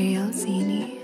Realzini.